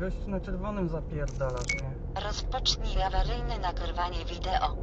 Gość na czerwonym zapierdalasz, nie? Rozpocznij awaryjne nagrywanie wideo.